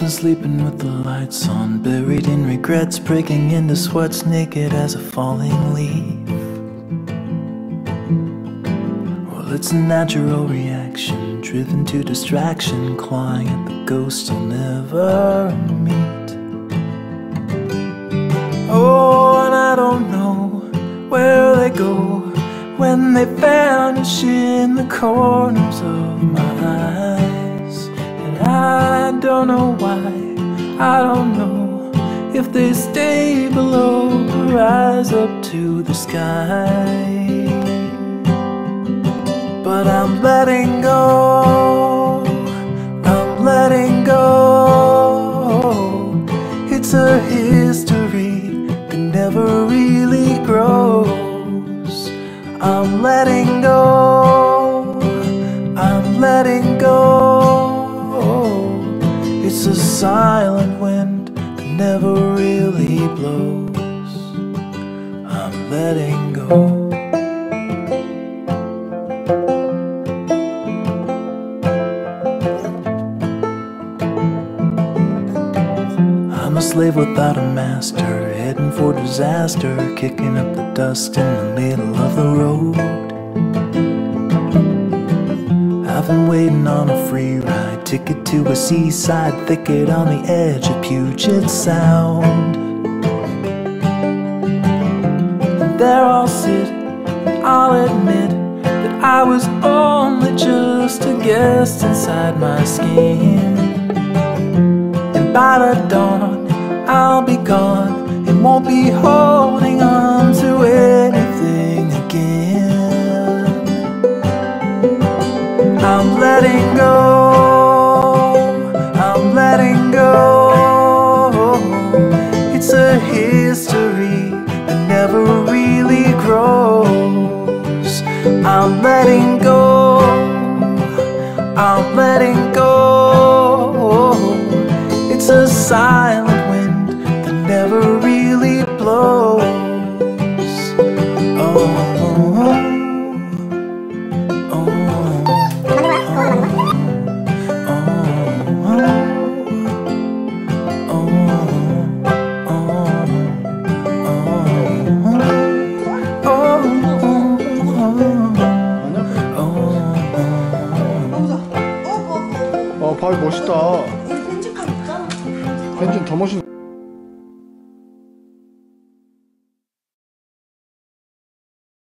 been sleeping with the lights on, buried in regrets, breaking into sweats, naked as a falling leaf. Well, it's a natural reaction, driven to distraction, clawing at the ghost you'll never meet. Oh, and I don't know where they go when they vanish in the corners of my eyes. I don't know why, I don't know if they stay below or rise up to the sky. But I'm letting go, I'm letting go. It's a history that never really grows. I'm letting go, I'm letting go. It's a silent wind that never really blows. I'm letting go. I'm a slave without a master, heading for disaster, kicking up the dust in the middle of the road. I've been waiting on a free ride ticket to a seaside thicket on the edge of Puget Sound. And there I'll sit, and I'll admit that I was only just a guest inside my skin. And by the dawn, I'll be gone and won't be holding on to anything again. I'm letting go, I'm letting go. It's a history that never really grows. I'm letting go, I'm letting go. It's a silent wind that never really blows. Oh. 아, 발 멋있다. 벤 좀 더 멋있네.